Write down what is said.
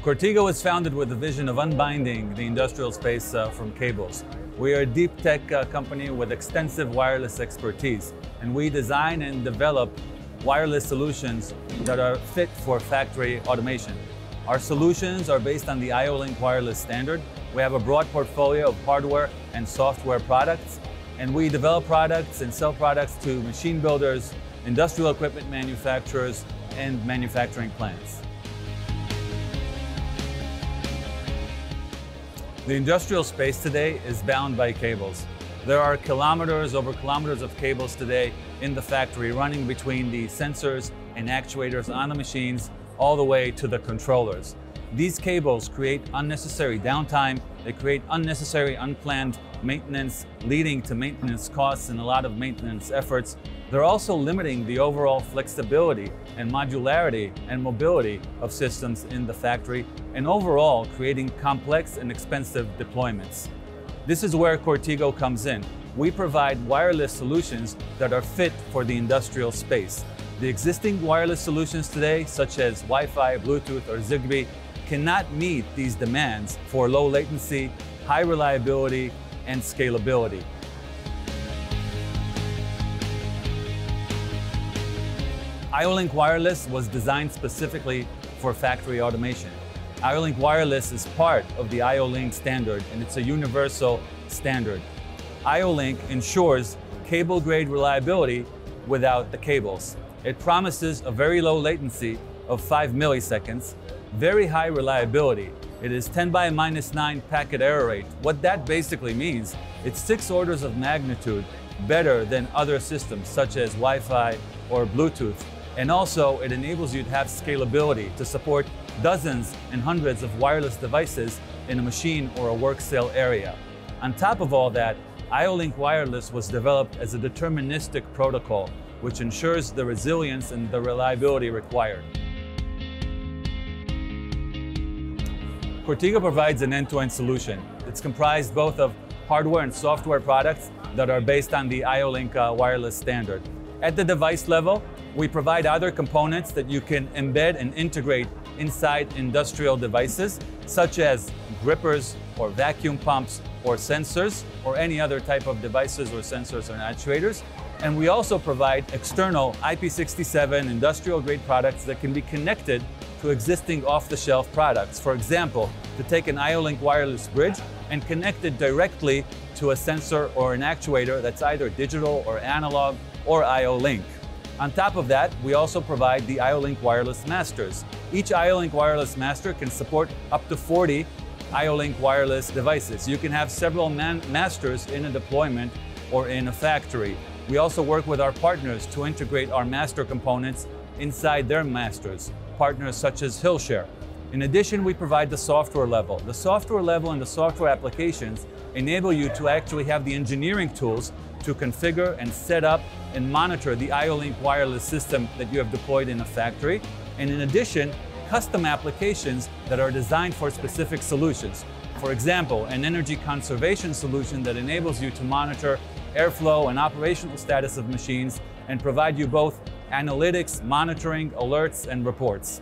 CoreTigo was founded with the vision of unbinding the industrial space from cables. We are a deep tech company with extensive wireless expertise, and we design and develop wireless solutions that are fit for factory automation. Our solutions are based on the IO-Link Wireless standard. We have a broad portfolio of hardware and software products, and we develop products and sell products to machine builders, industrial equipment manufacturers, and manufacturing plants. The industrial space today is bound by cables. There are kilometers over kilometers of cables today in the factory, running between the sensors and actuators on the machines all the way to the controllers. These cables create unnecessary downtime. They create unnecessary unplanned maintenance, leading to maintenance costs and a lot of maintenance efforts. They're also limiting the overall flexibility and modularity and mobility of systems in the factory, and overall creating complex and expensive deployments. This is where CoreTigo comes in. We provide wireless solutions that are fit for the industrial space. The existing wireless solutions today, such as Wi-Fi, Bluetooth, or Zigbee, cannot meet these demands for low latency, high reliability, and scalability. IO-Link Wireless was designed specifically for factory automation. IO-Link Wireless is part of the IO-Link standard, and it's a universal standard. IO-Link ensures cable-grade reliability without the cables. It promises a very low latency of 5 milliseconds, very high reliability. It is 10^-9 packet error rate. What that basically means, it's 6 orders of magnitude better than other systems such as Wi-Fi or Bluetooth. And also it enables you to have scalability to support dozens and hundreds of wireless devices in a machine or a work cell area. On top of all that, IO-Link Wireless was developed as a deterministic protocol, which ensures the resilience and the reliability required. CoreTigo provides an end-to-end solution. It's comprised both of hardware and software products that are based on the IO-Link Wireless standard. At the device level, we provide other components that you can embed and integrate inside industrial devices, such as grippers or vacuum pumps or sensors or any other type of devices or sensors or actuators. And we also provide external IP67 industrial-grade products that can be connected to existing off-the-shelf products. For example, to take an IO-Link wireless bridge and connect it directly to a sensor or an actuator that's either digital or analog or IO-Link. On top of that, we also provide the IO-Link Wireless Masters. Each IO-Link Wireless Master can support up to 40 IO-Link wireless devices. You can have several masters in a deployment or in a factory. We also work with our partners to integrate our master components inside their masters, partners such as Hillshare. In addition, we provide the software level. The software level and the software applications enable you to actually have the engineering tools to configure and set up and monitor the IO-Link wireless system that you have deployed in a factory. And in addition, custom applications that are designed for specific solutions. For example, an energy conservation solution that enables you to monitor airflow and operational status of machines and provide you both analytics, monitoring, alerts, and reports.